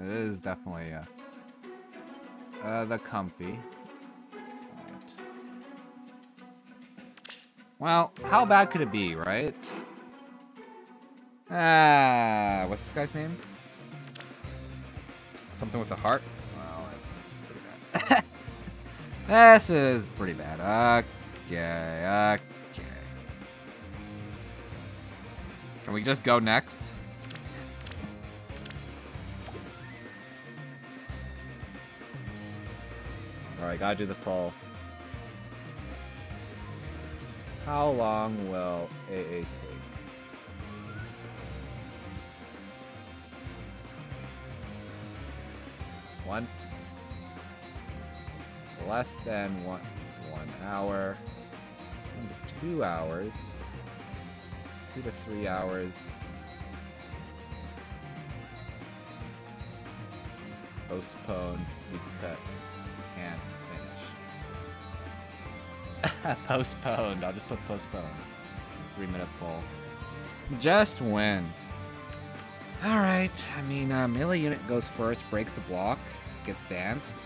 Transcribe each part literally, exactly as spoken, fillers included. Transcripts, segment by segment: It is definitely uh, uh, the comfy. Well, how bad could it be, right? Ah, what's this guy's name? Something with a heart? Well, that's pretty bad. This is pretty bad. Okay, okay. Can we just go next? Alright, gotta do the fall. How long will A A take? One. Less than one, one hour. One to two hours. Two to three hours. Postpone because can't. Postponed. I'll just put postponed. Three minute fall. Just win. Alright. I mean, uh, melee unit goes first, breaks the block, gets danced.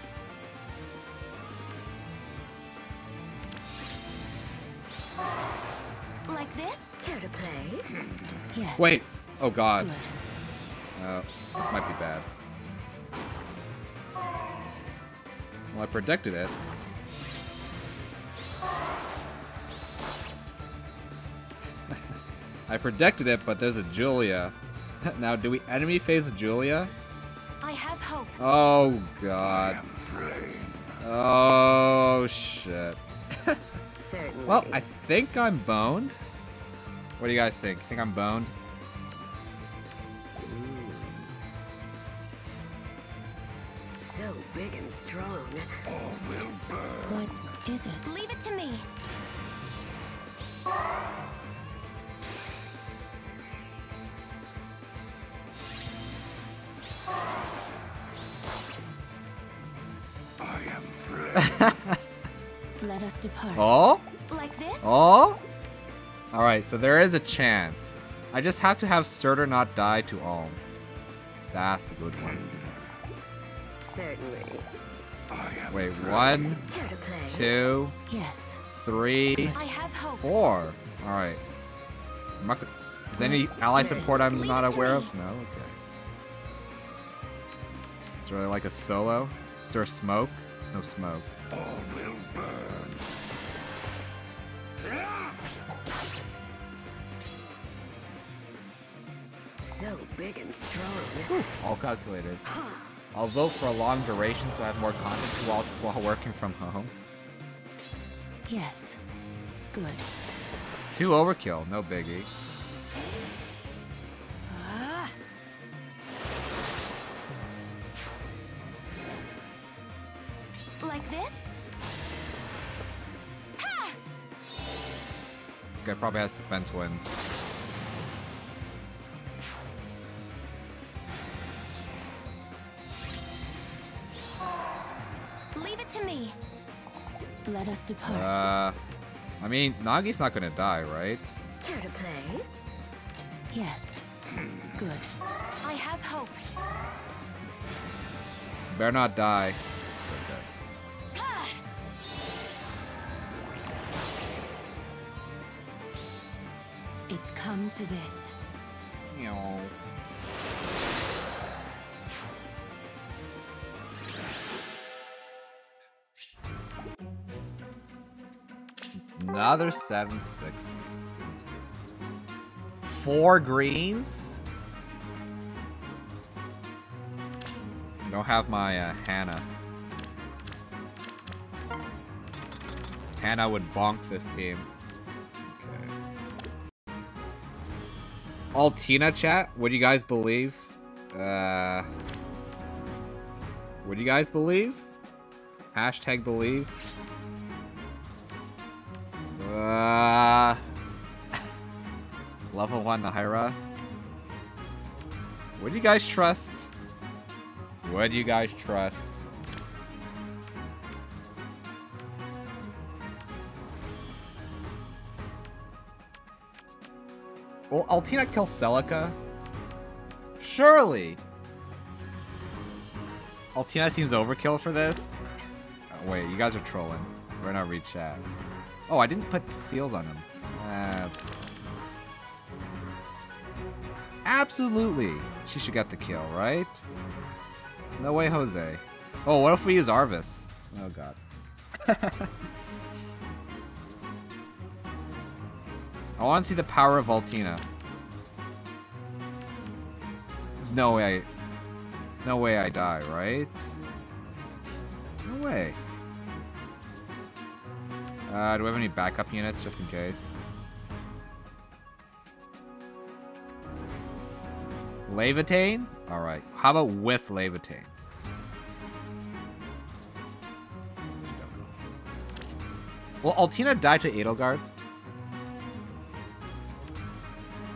Like this? Here to play? Yes. Wait. Oh, God. Uh, this might be bad. Well, I predicted it. I predicted it, but there's a Julia. Now, do we enemy phase Julia? I have hope. Oh God. Oh shit. Well, I think I'm boned. What do you guys think? Think I'm boned? So big and strong. All will burn. What is it? Leave it to me. Let us depart. Oh? Like this? Oh? Alright, so there is a chance. I just have to have Surtr not die to Alm. That's a good one. Certainly. Wait, one, two, yes. three, I have hope. four. Alright. Is there any ally support I'm not aware of? No? Okay. It's really like a solo. Is there a smoke? There's no smoke. All will burn. So big and strong. Whew, all calculated. I'll vote for a long duration so I have more content while, while working from home. Yes. Good. Two overkill, no biggie. This guy probably has defense wins. Leave it to me. Let us depart. Uh, I mean, Nagi's not gonna die, right? Here to play. Yes. Good. I have hope. Better not die. It's come to this. Meow. Another seven sixty. Four greens? I don't have my uh, Hannah. Hannah would bonk this team. Altina chat, would you guys believe? Uh, would you guys believe? Hashtag believe. Uh, level one Ira. Would you guys trust? Would you guys trust? Will Altina kill Celica? Surely! Altina seems overkill for this. Oh, wait, you guys are trolling. We're in our read chat. Oh, I didn't put seals on him. Uh, absolutely. She should get the kill, right? No way, Jose. Oh, what if we use Arvis? Oh, God. I want to see the power of Altina. There's no way I... There's no way I die, right? No way. Uh, do we have any backup units, just in case? Levitane? Alright. How about with Levitane? Will Altina die to Edelgard?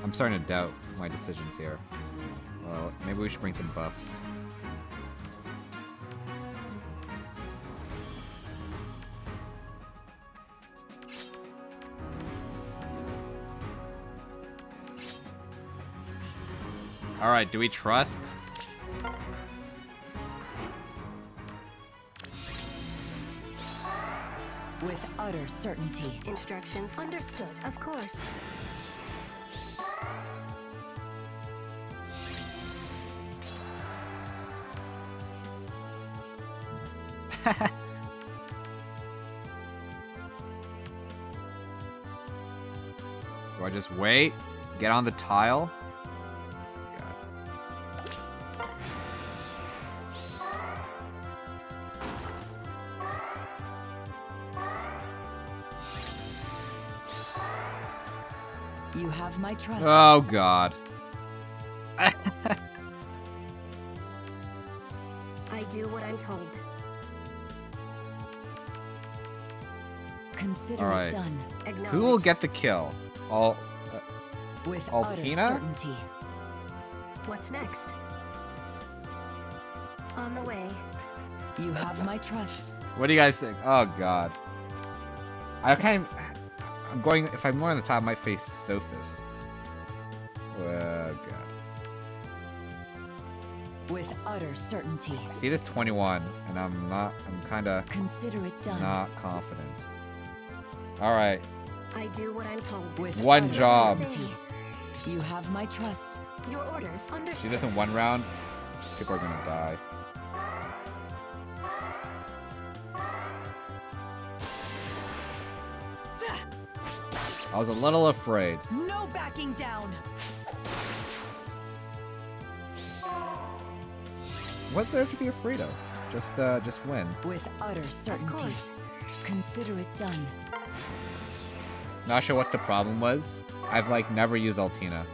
I'm starting to doubt my decisions here. Well, maybe we should bring some buffs. Alright, do we trust? With utter certainty. Instructions understood, of course. Do I just wait? Get on the tile? You have my trust. Oh, God. I do what I'm told. Consider All right. it done. Who will get the kill? All uh, with Altina? Certainty. What's next? On the way. You have my trust. What do you guys think? Oh, God. I can't even... I'm going, if I'm more on the top, I might face Sophus. Oh, God. With utter certainty. I see this twenty-one, and I'm not, I'm kind of not confident. All right. I do what I'm told. With one job. Certainty. You have my trust. Your orders. Understood. See this in one round? People are going to die. I was a little afraid. No backing down. What's there to be afraid of? Just, uh, just win. With utter certainty. Of course. Consider it done. Not sure what the problem was. I've like never used Altina.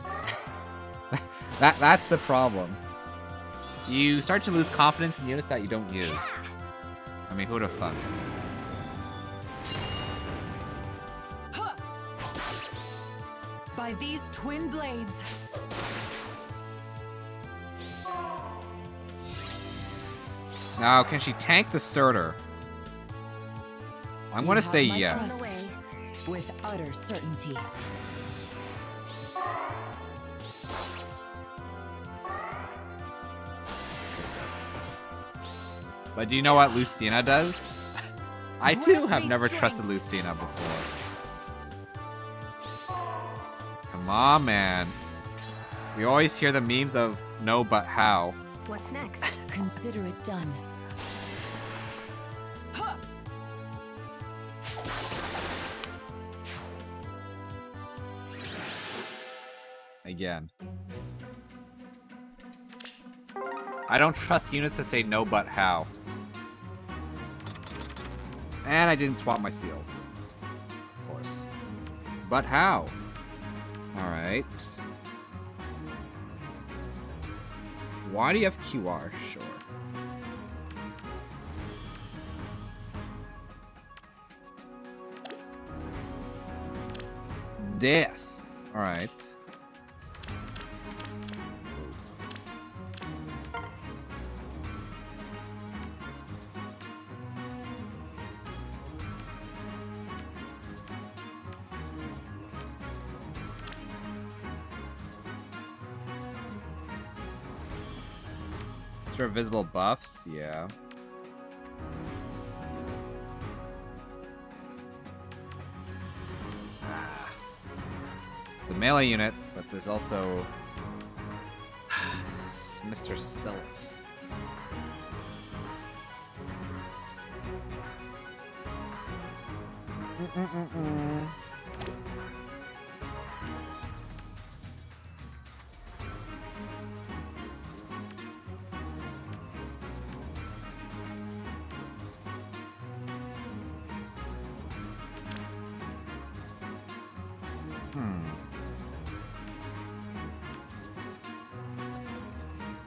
that that's the problem. You start to lose confidence in units that you don't use. I mean, who would have thought? By these twin blades. Now, can she tank the Surtr? I'm you gonna say yes. Trust. With utter certainty. But do you know what Lucina does? I too have never strength. trusted Lucina before. Aw, man. We always hear the memes of no, but how. What's next? Consider it done. Huh. Again. I don't trust units that say no, but how. And I didn't swap my seals. Of course. But how? Alright. Why do you have Q R? Sure. Death. Alright. for visible buffs? Yeah. Ah. It's a melee unit, but there's also Mister Stealth. Mm-mm-mm-mm.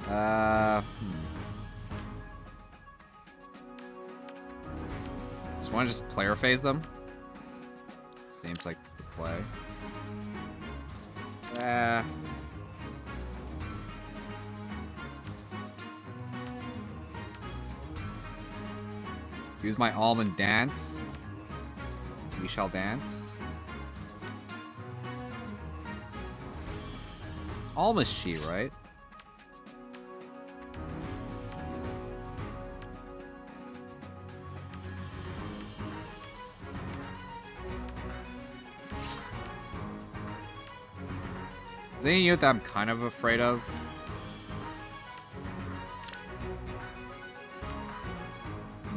Uh, hmm. Just want to just player phase them? Seems like it's the play. Uh, use my Alm and dance. We shall dance. Alm is she, right? Is there any unit that I'm kind of afraid of?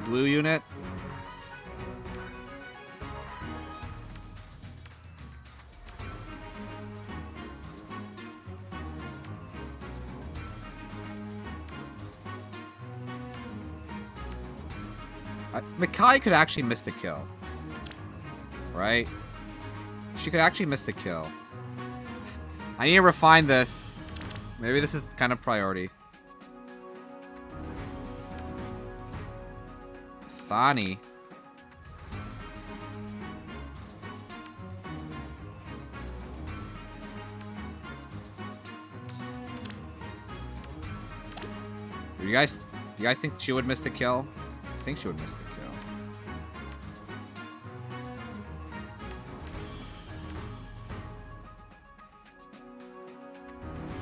Blue unit? Uh, Mikai could actually miss the kill. Right? She could actually miss the kill. I need to refine this. Maybe this is kind of priority. Thani. You guys, do you guys think she would miss the kill? I think she would miss the kill.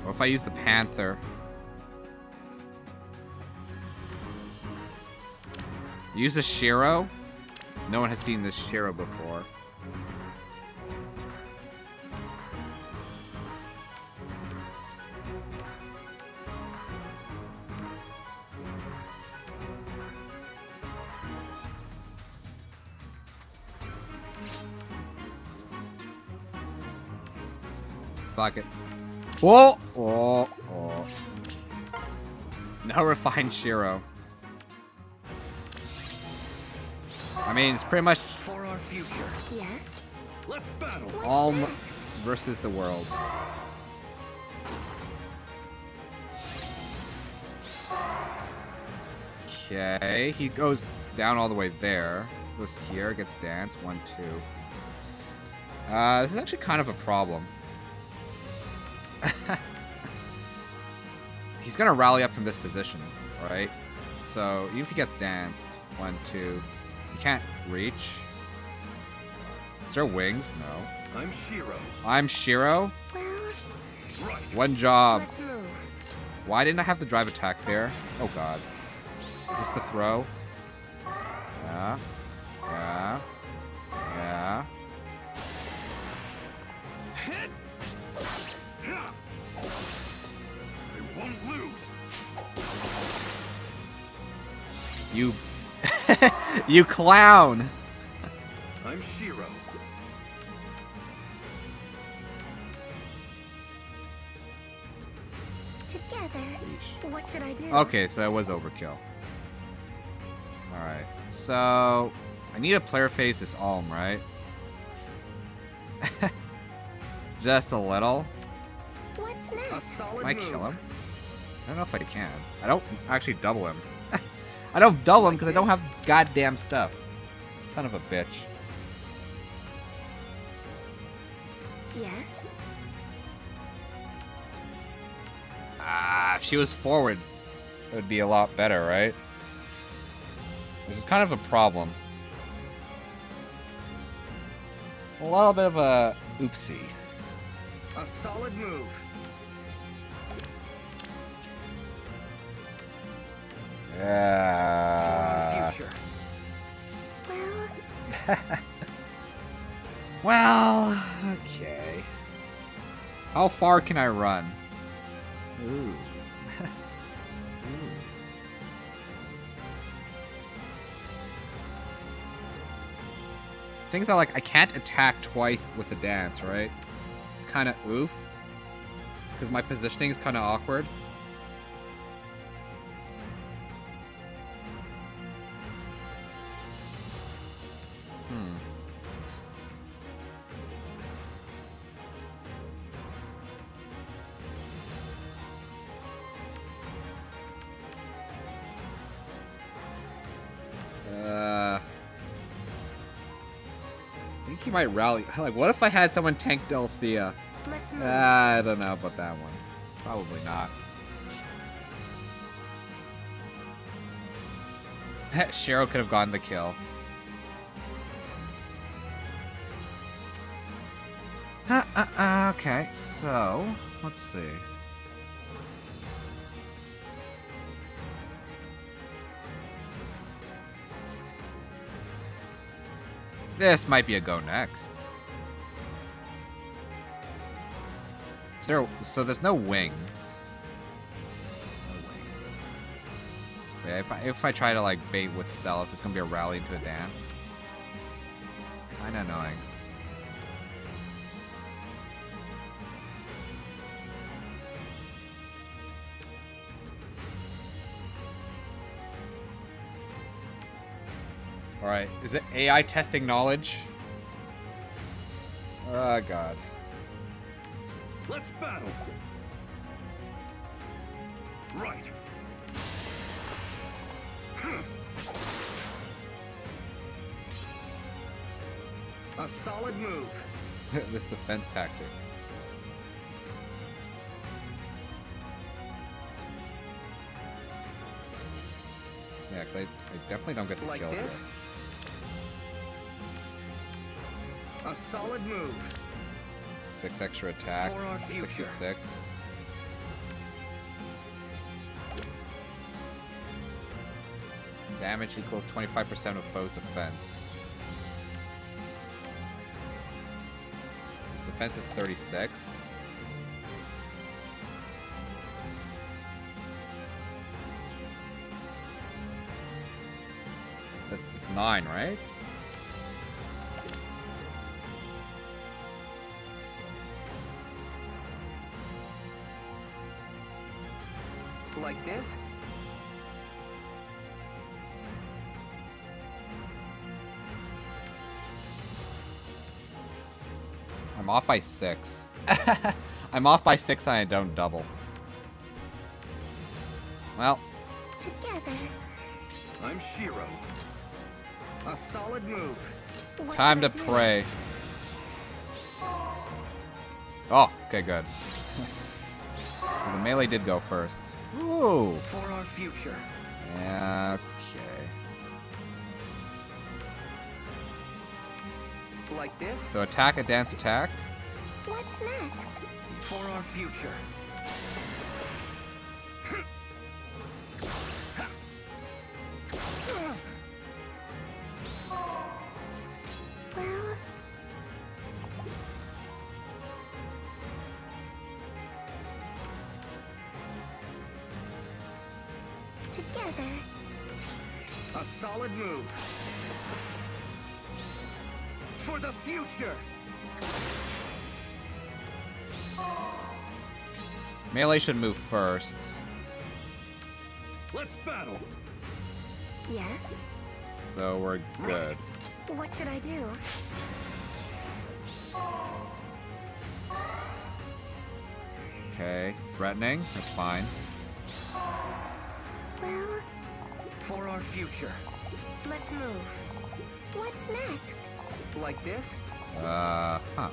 If I use the Panther. Use a Shiro? No one has seen this Shiro before. Fuck it. Whoa! Oh, oh. No refined Shiro. I mean, it's pretty much for our future. Yes. Let's battle. All versus the world. Okay, he goes down all the way there. Goes here, gets dance one, two. Uh, this is actually kind of a problem. He's gonna rally up from this position, right? So even if he gets danced, one, two, he can't reach. Is there wings? No. I'm Shiro. I'm Shiro. Well, one job. Let's move. Why didn't I have the drive attack there? Oh God. Is this the throw? Yeah. Yeah. Yeah. You, you clown! I'm Shiro. Together, what should I do? Okay, so that was overkill. All right, so I need a player phase this Alm, right? Just a little. What's next? Can I kill him? I don't know if I can. I don't actually double him. I don't dull him because I don't have goddamn stuff. Son of a bitch. Yes. Ah, if she was forward, it would be a lot better, right? This is kind of a problem. A little bit of a oopsie. A solid move. Uh... For the future. Well... well... Okay. How far can I run? Ooh. Ooh. Things are like, I can't attack twice with a dance, right? Kind of oof. Because my positioning is kind of awkward. Might rally. Like, what if I had someone tank Delthea? Let's move. Uh, I don't know about that one. Probably not. Shiro could have gotten the kill. Uh, uh, uh, okay, so let's see. This might be a go next. Is there, so there's no wings. There's no wings. Yeah, if I, if I try to like bait with self, it's gonna be a rally into a dance. Kinda annoying. Alright, is it A I testing knowledge? Oh god. Let's battle. Right. A solid move. This defense tactic. Yeah, cause I, I definitely don't get the like kill this? Here. A solid move. Six extra attack. For our future. sixty-six. Damage equals twenty-five percent of foe's defense. His defense is thirty-six. So it's, it's nine, right? Like this? I'm off by six. I'm off by six and I don't double. Well. Together. I'm Shiro. A solid move. What Time to pray. Oh, okay, good. So the melee did go first. Ooh. For our future. Yeah, okay. Like this? So attack, advance, attack. What's next? For our future. Melee should move first. Let's battle. Yes. So we're good. Right. What should I do? Okay, threatening. That's fine. Well. For our future. Let's move. What's next? Like this? Uh huh.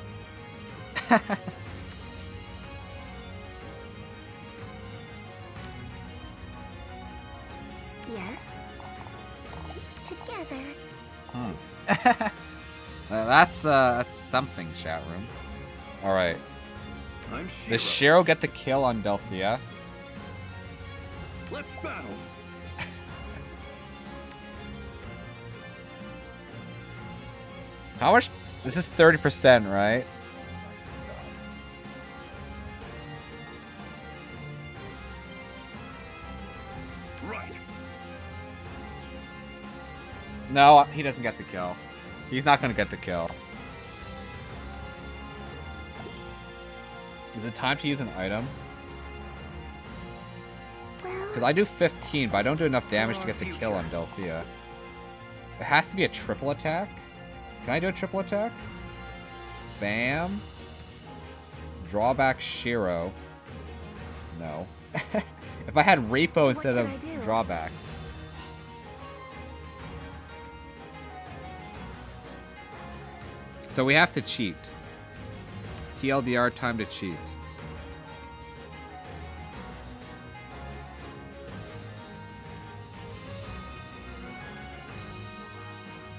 Yes. Together. Hmm. Well, that's uh, that's something, chat room. All right. I'm Shiro. Does Shiro get the kill on Delthea? Let's battle. How much? This is thirty percent, right? Right. No, he doesn't get the kill. He's not gonna get the kill. Is it time to use an item? Because I do fifteen, but I don't do enough damage to get the kill on Delthea. It has to be a triple attack. Can I do a triple attack? Bam. Draw back Shiro. No. If I had Repo instead of drawback. So we have to cheat. T L D R, time to cheat.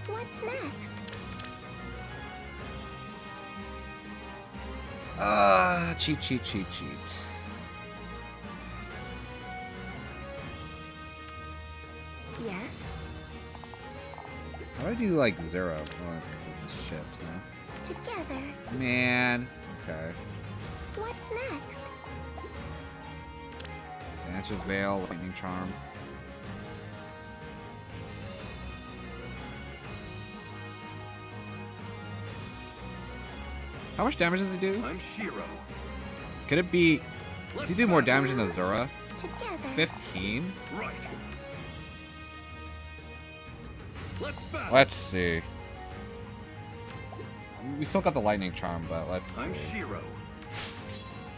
What's next? Ah, uh, cheat, cheat, cheat, cheat. Yes. How do I do like zero? Oh, this shit, huh? Together. Man. Okay. What's next? Dancer's Veil, Lightning Charm. How much damage does he do? I'm Shiro. Could it be... Does he do more damage than Azura? Together. fifteen? Right. Let's, let's see. We still got the Lightning Charm, but let's I'm see. Shiro.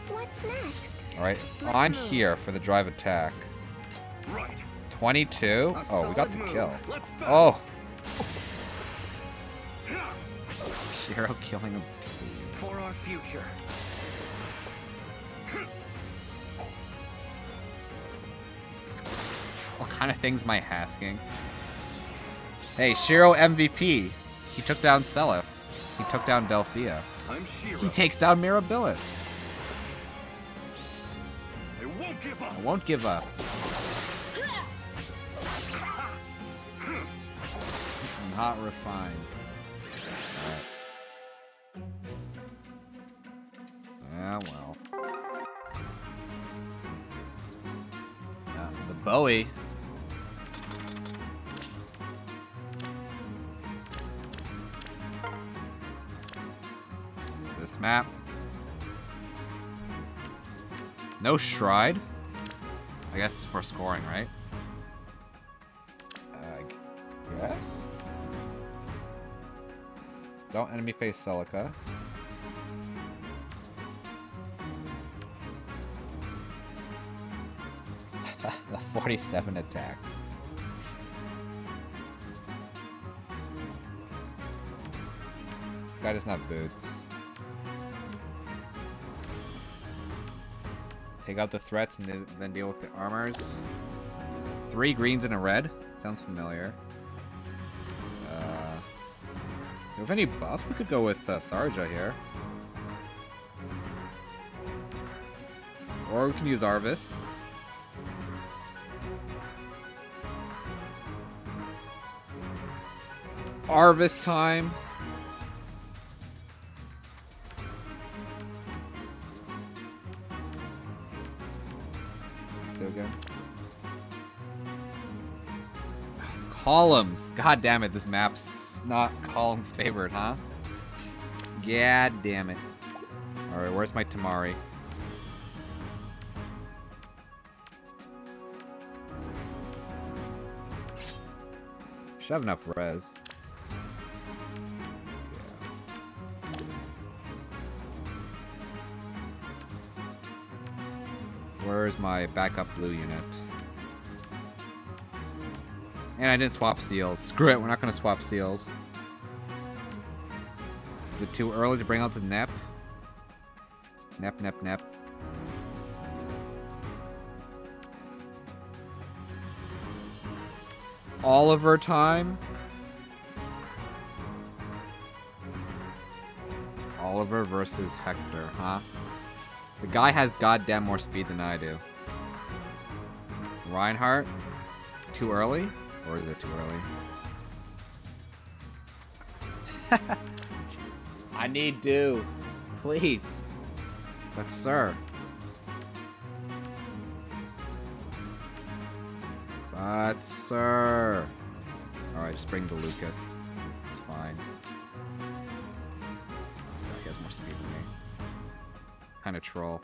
What's next? Alright, I'm move. here for the drive attack. Right. twenty-two? A oh, we got the move. kill. Oh! Shiro killing him. For our future. What kind of things am I asking? Hey, Shiro M V P. He took down Celica. He took down Delthea. I'm Shiro. He takes down Mirabilis. I won't give up. I won't give up. Not refined. Ah, well. Uh, the Bowie. Is this map? No Shrine? I guess it's for scoring, right? I guess? Don't enemy face Celica. The forty-seven attack. This guy does not have boots. Take out the threats and then deal with the armors. Three greens and a red. Sounds familiar. Uh, do we have any buffs? We could go with uh, Tharja here. Or we can use Arvis. Arvis time. Still good. Columns. God damn it, this map's not column favored, huh? God damn it. Alright, where's my Tamari? Should have enough res. Where's my backup blue unit? And I didn't swap seals. Screw it, we're not gonna swap seals. Is it too early to bring out the Nep? Nep, Nep, Nep. Oliver time? Oliver versus Hector, huh? The guy has goddamn more speed than I do. Reinhardt? Too early? Or is it too early? I need dew. Please. But sir. But sir. Alright, just bring the Lucas. It's fine. He has more speed than me. Kind of troll.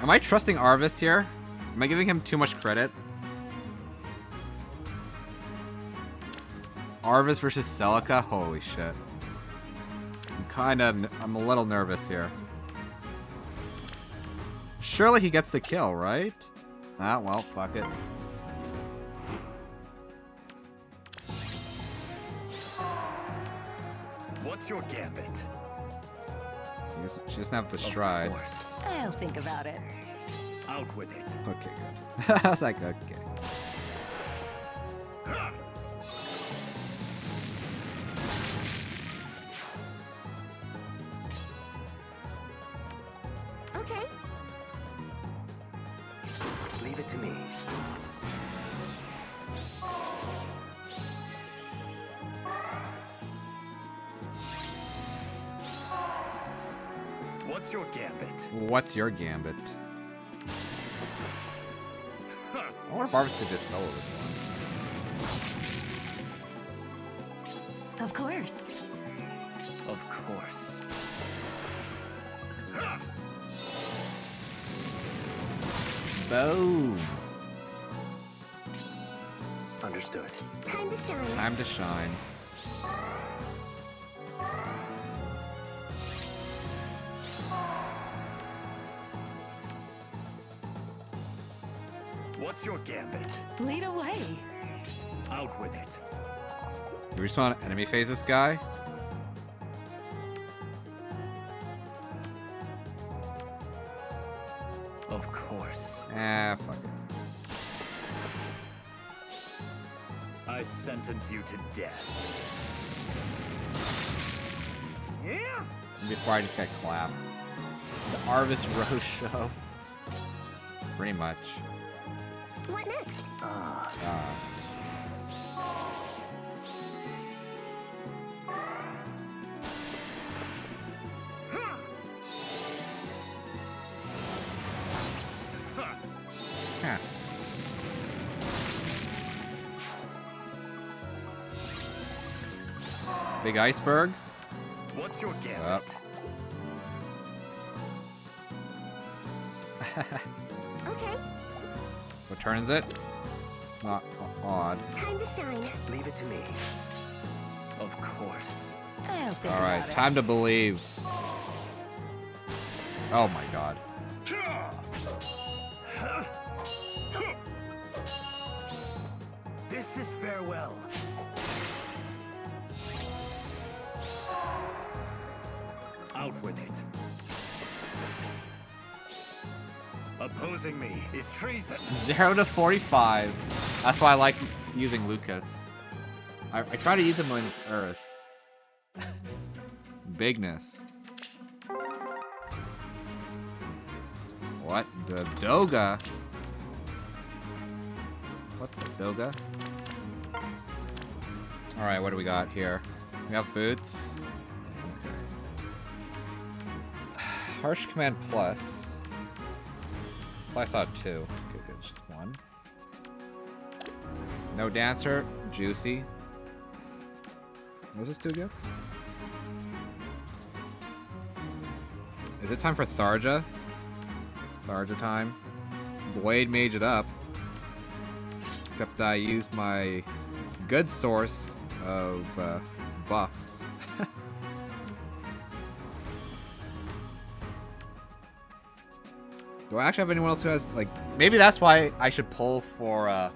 Am I trusting Arvis here? Am I giving him too much credit? Arvis versus Celica? Holy shit. I'm kind of... I'm a little nervous here. Surely he gets the kill, right? Ah, well, fuck it. What's your gambit? She doesn't have the stride. I'll think about it. Out with it. Okay, good. I was like, okay. Huh. Okay. Leave it to me. What's your gambit? What's your gambit? Huh. I wonder if Arvis could just solo this one. Of course. Of course. Huh. Boom. Understood. Time to shine. Time to shine. What's your gambit? Lead away. Out with it. Do we just want to enemy phase this guy? Of course. Ah, fuck it. I sentence you to death. Yeah. Before I just got clapped. The Arvis Rose show. Pretty much. What next? Uh, uh. Huh. Huh. Big iceberg? What's your gambit? Okay. What turn is it? It's not odd. Time to shine. Leave it to me. Of course. I'll think All right, about time it. to believe. Oh my god. This is farewell. Out with it. Opposing me is treason. zero to forty-five. That's why I like using Lucas. I, I try to use him on Earth. Bigness. What the doga? What the doga? Alright, what do we got here? We have boots. Okay. Harsh Command Plus. I saw two. Okay, good. Just one. No dancer. Juicy. What's this do again? Is it time for Tharja? Tharja time. Blade mage it up. Except I used my good source of uh, buffs. Do I actually have anyone else who has, like... Maybe that's why I should pull for, uh...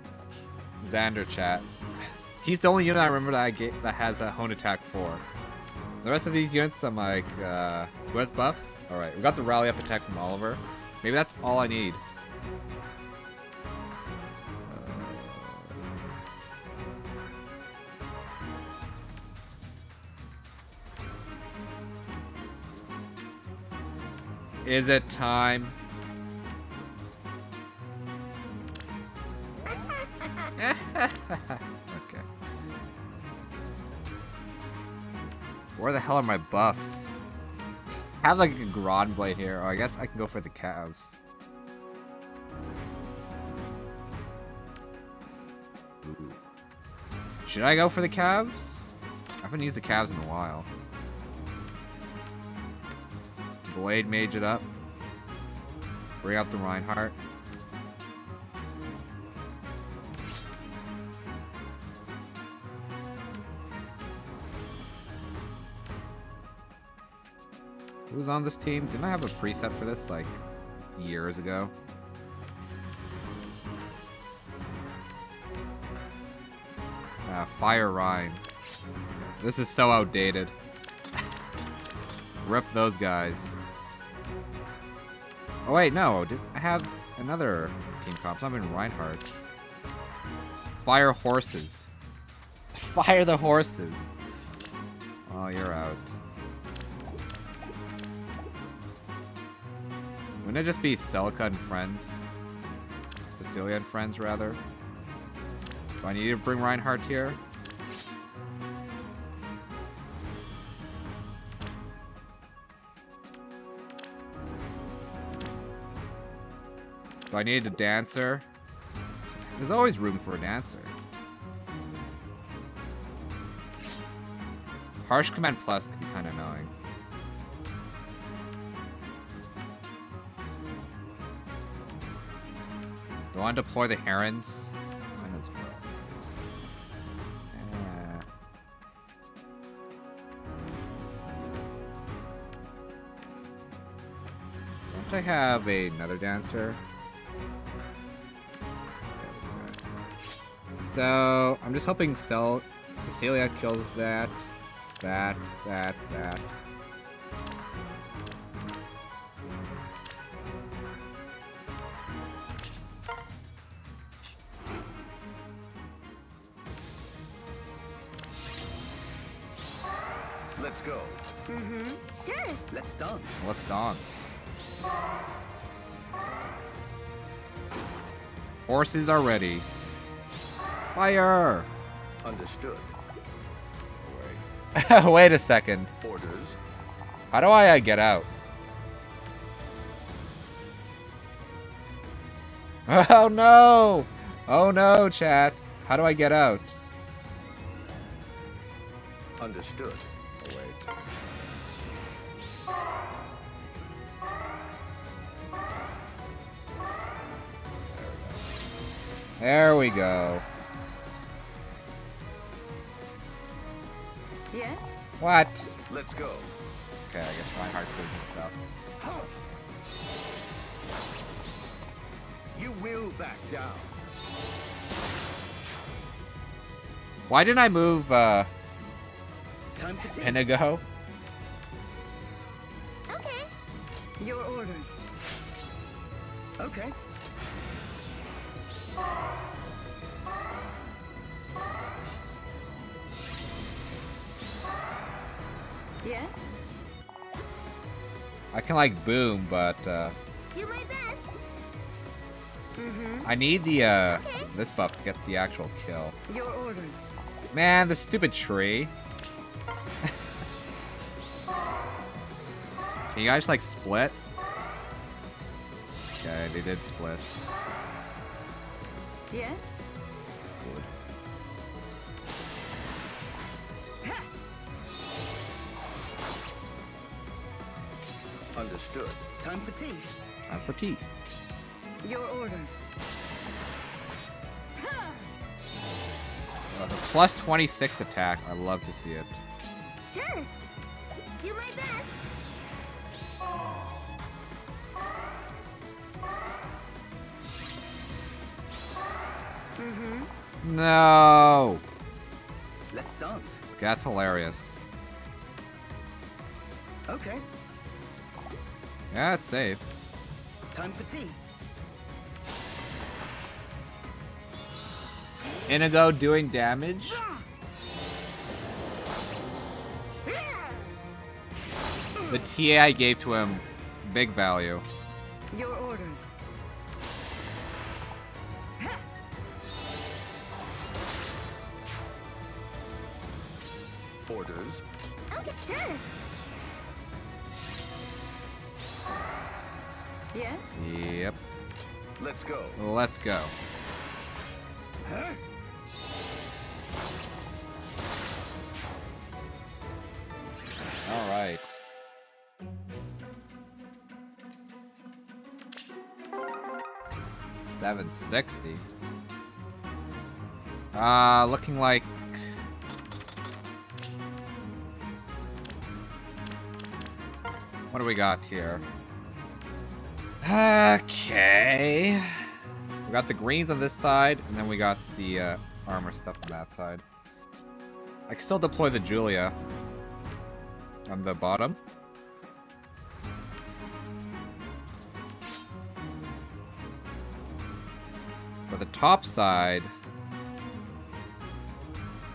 Xander, chat. He's the only unit I remember that I get, that has a Hone Attack four. The rest of these units, I'm like, uh... who has buffs? Alright, we got the Rally Up attack from Oliver. Maybe that's all I need. Uh... Is it time... hell are my buffs? I have like a Gronnblade here, or I guess I can go for the calves. Ooh. Should I go for the calves? I haven't used the calves in a while. Blade mage it up. Bring out the Reinhardt. Who's on this team? Didn't I have a preset for this like years ago? Uh, Fire Rein. This is so outdated. Rip those guys. Oh wait, no. Did I have another team comp? I'm in Reinhardt. Fire horses. Fire the horses. Oh, you're out. Wouldn't it just be Celica and friends? Cecilia and friends, rather. Do I need to bring Reinhardt here? Do I need a dancer? There's always room for a dancer. Harsh Command Plus can be kind of annoying. Do I want to deploy the herons? Might as well. Yeah. Don't I have a, another dancer? So I'm just hoping Cel Cecilia kills that, that, that, that. Let's go. Mm-hmm. Sure. Let's dance. Let's dance. Horses are ready. Fire. Understood. Wait. Wait a second. Orders. How do I uh, get out? Oh no! Oh no, chat. How do I get out? Understood. There we go. Yes? What? Let's go. Okay, I guess my heart's doing stuff. Huh. You will back down. Why didn't I move uh Time to Pinago? Okay. Your orders. Okay. Yes. I can like boom, but uh do my best. Mm-hmm. I need the uh okay. this buff to get the actual kill. Your orders. Man, the stupid tree. Can you guys like split? Okay, they did split. Yes. That's good. Understood. Time for tea. Time for tea. Your orders. Uh, plus twenty-six attack. I love to see it. Sure. Do my best. Mm-hmm. No. Let's dance. Okay, that's hilarious. Okay. Yeah, it's safe. Time for tea. Inigo doing damage. The T A I gave to him, big value. Your orders. Orders. Okay, sure. Yes? Yep. Let's go. Let's go. Huh? All right. seven sixty. Uh, looking like... What do we got here? Okay. We got the greens on this side, and then we got the uh, armor stuff on that side. I can still deploy the Julia on the bottom. For the top side,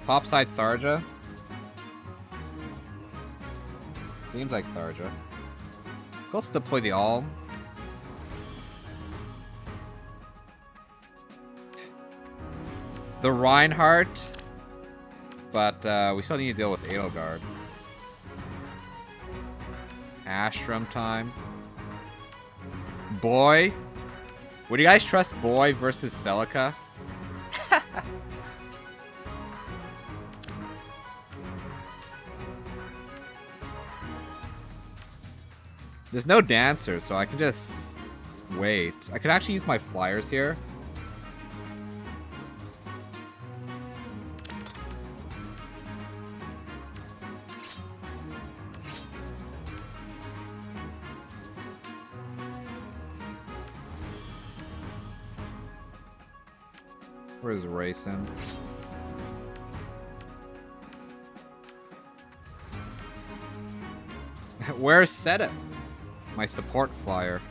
top side Tharja. Seems like Tharja. Could also deploy the Alm. The Reinhardt, but uh, we still need to deal with Edelgard. Ashram time. Boy, would you guys trust Boy versus Celica? There's no dancer, so I can just wait. I could actually use my flyers here. Is racing. Where's Seta? My support flyer.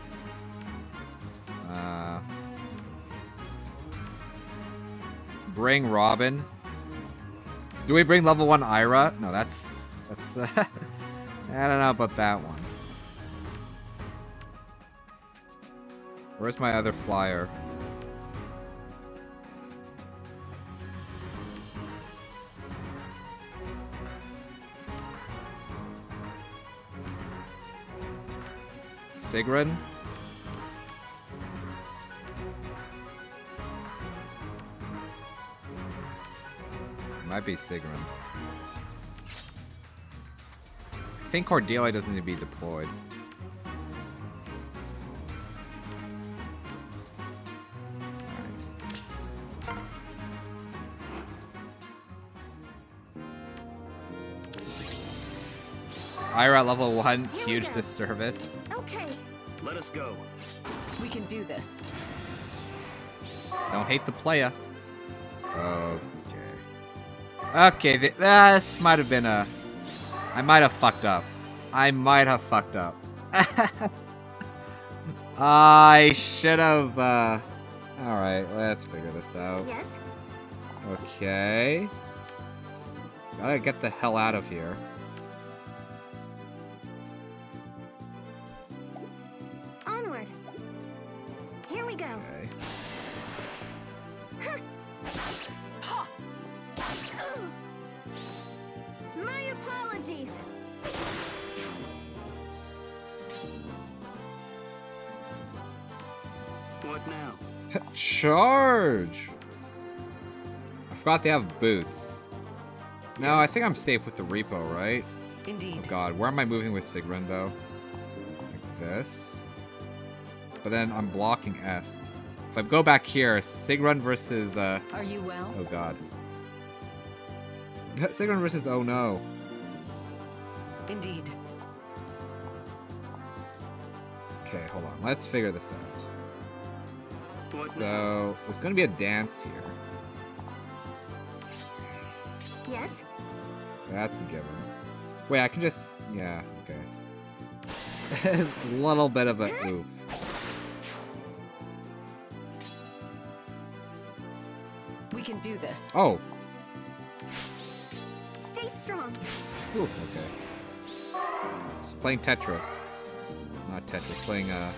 Uh, bring Robin. Do we bring level one Ira? No, that's that's. Uh, I don't know about that one. Where's my other flyer? Sigrun. Might be Sigrun. I think Cordelia doesn't need to be deployed. Ira level one, huge disservice. Okay. Let us go. We can do this. Don't hate the player. Okay. Okay, th this might have been a... I might have fucked up. I might have fucked up. I should have... Uh... Alright, let's figure this out. Yes. Okay. Gotta get the hell out of here. Charge! I forgot they have boots. No, I think I'm safe with the repo, right? Indeed. Oh god, where am I moving with Sigrun though? Like this. But then I'm blocking Est. If I go back here, Sigrun versus uh Are you well? Oh god. Sigrun versus oh no. Indeed. Okay, hold on. Let's figure this out. So, there's gonna be a dance here. Yes. That's a given. Wait, I can just... Yeah, okay. A little bit of a oof. We can do this. Oh. Stay strong. Ooh, okay. Just playing Tetris. Not Tetris, playing uh,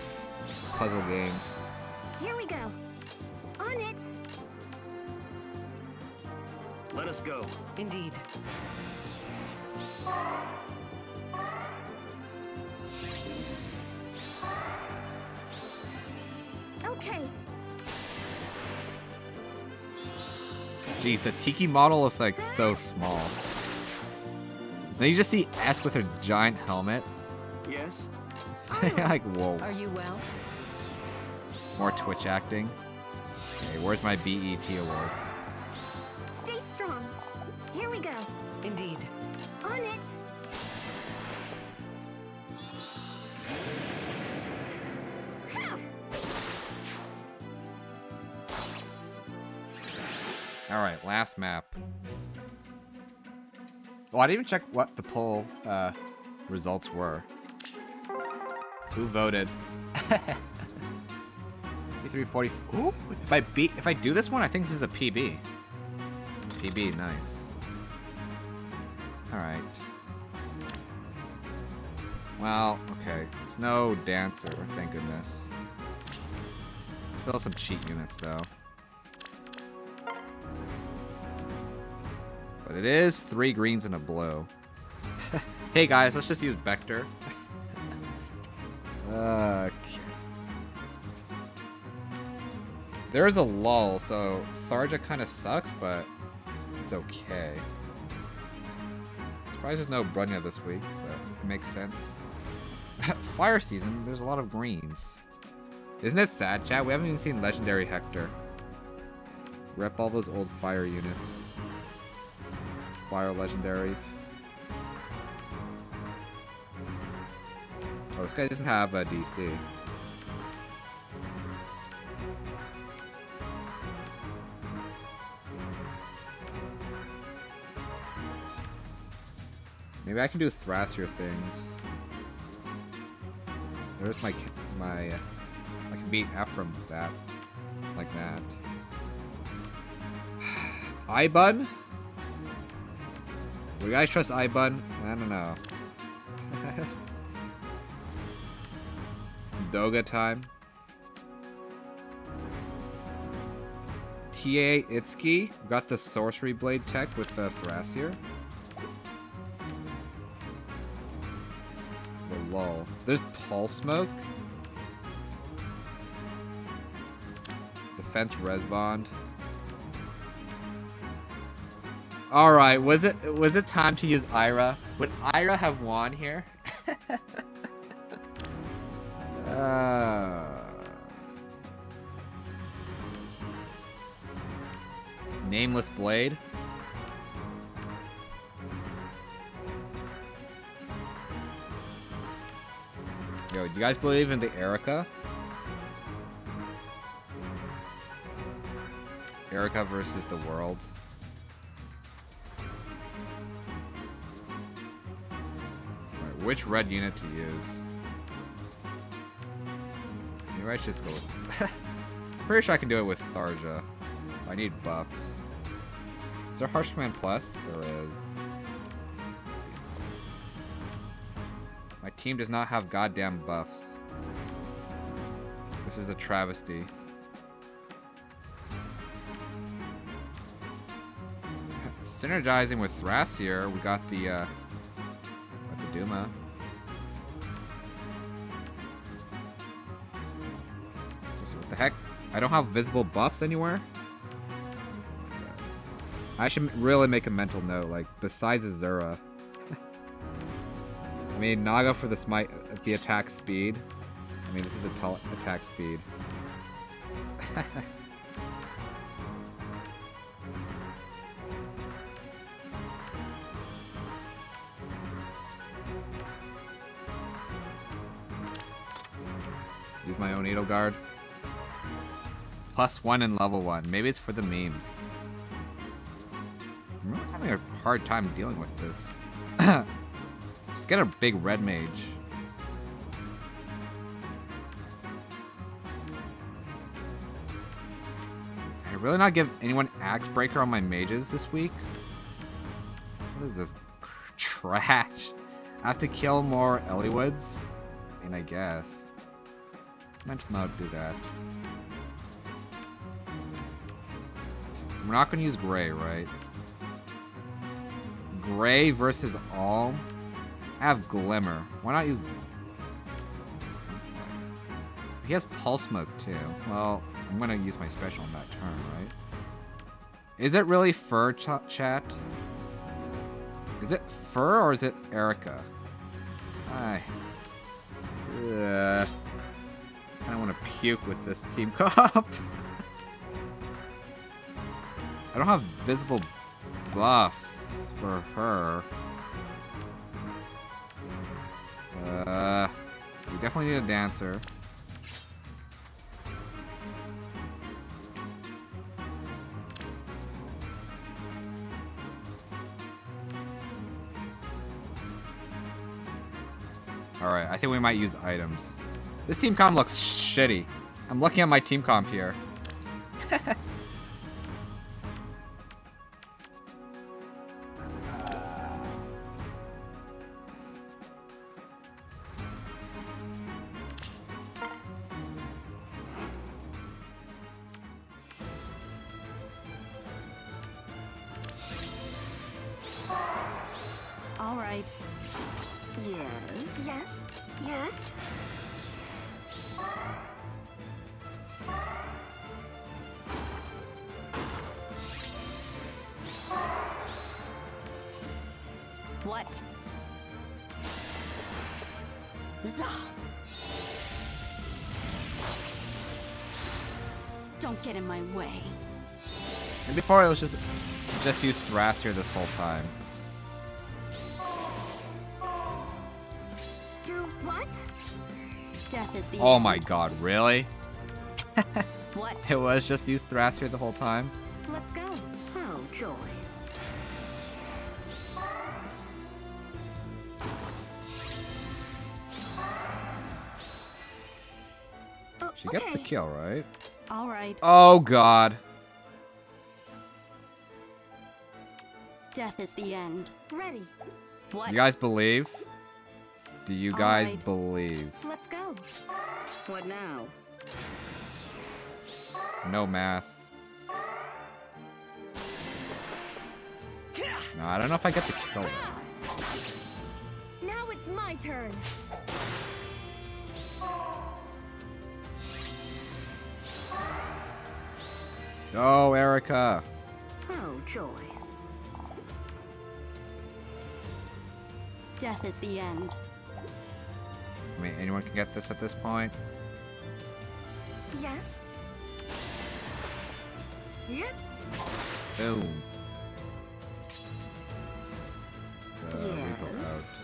puzzle games. Here we go. On it. Let us go. Indeed. Jeez, the Tiki model is like so small. Now you just see Est with her giant helmet. Yes. Like, whoa. Are you well? More Twitch acting. Okay, where's my B E T award? Stay strong. Here we go. Indeed. On it. Alright, last map. Well, I didn't even check what the poll uh, results were. Who voted? fifty-three forty. Ooh, if I beat, if I do this one, I think this is a P B. P B, nice. All right. Well, okay. It's no dancer, thank goodness. Still some cheat units though. But it is three greens and a blue. Hey guys, let's just use Bector. Uh, there is a lull, so Tharja kind of sucks, but it's okay. Surprised there's no Brunya this week, but it makes sense. Fire season, there's a lot of greens. Isn't it sad, chat? We haven't even seen Legendary Hector. Rep all those old fire units. Fire legendaries. Oh, this guy doesn't have a D C. Maybe I can do Thrasir things. There's my my. I can beat Ephraim with that, like that. Ibun? Do you guys trust Ibun? I don't know. Doga time. T A Itsuki got the Sorcery Blade tech with the Thrasir. The lull. There's Pulse Smoke. Defense Res Bond. All right, was it was it time to use Ira? Would Ira have won here? Uh, Nameless Blade. Yo, do you guys believe in the Erica? Erica versus the world. All right, which red unit to use? I should just go with... Pretty sure I can do it with Tharja. I need buffs. Is there Harsh Command Plus? There is. My team does not have goddamn buffs. This is a travesty. Synergizing with Thrasir, we got the, uh, got the Duma. The heck? I don't have visible buffs anywhere? I should really make a mental note, like, besides Azura. I mean, Naga for the smite, the attack speed. I mean, this is a tall attack speed. Use my own Edelgard. Plus one in level one. Maybe it's for the memes. I'm really having a hard time dealing with this. Just get a big red mage. I really not give anyone Axe Breaker on my mages this week. What is this trash? I have to kill more Eliwoods. I mean, I guess. I might not do that. We're not going to use Gray, right? Gray versus Alm. I have Glimmer. Why not use... He has Pulse Smoke, too. Well, I'm going to use my special on that turn, right? Is it really Fur, ch chat? Is it Fur or is it Erica? I, uh, I don't want to puke with this team cop. I don't have visible buffs for her. Uh, we definitely need a dancer. Alright, I think we might use items. This team comp looks shitty. I'm looking at my team comp here. Before, let's just just use Thrasir this whole time. Do what? Death is the oh end. My god, really? What? It was just use Thrasir the whole time. Let's go. Oh joy. Oh, she gets okay. the kill, right? All right. Oh god. Death is the end. Ready. What? You guys believe? Do you All guys right. believe? Let's go. What now? No math. No, I don't know if I get the kill. Now it's my turn. Oh, Erica. Oh, joy. Death is the end. I mean, anyone can get this at this point. Yes. Yep. Boom. So yes.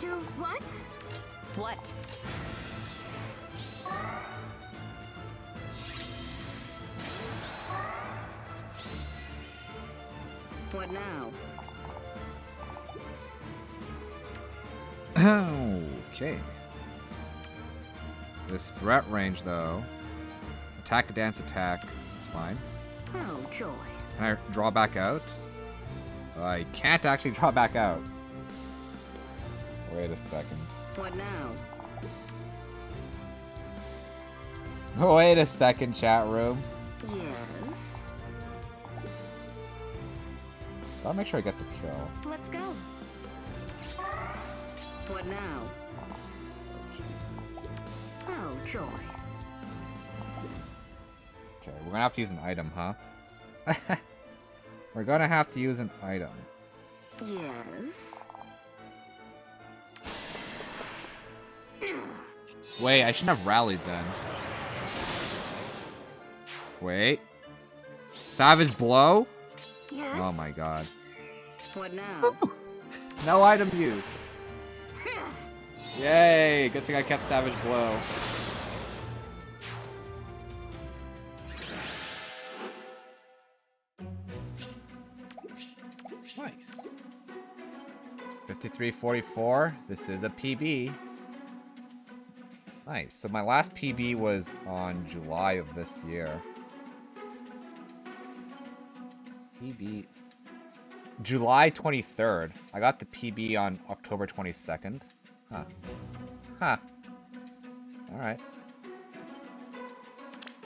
Do what? What? What now? Okay. This threat range, though. Attack, dance, attack. It's fine. Oh, joy. Can I draw back out? I can't actually draw back out. Wait a second. What now? Wait a second, chat room. Yes. I'll make sure I get the kill. Let's go. What now? Oh, joy. Okay, we're gonna have to use an item, huh? We're gonna have to use an item. Yes. Wait, I shouldn't have rallied then. Wait. Savage Blow? Yes. Oh my god. What now? No item used. Yay! Good thing I kept Savage Blow. Nice. fifty-three forty-four. This is a P B. Nice. So my last P B was on July of this year. P B. July twenty-third. I got the P B on October twenty-second. Huh. Huh. All right.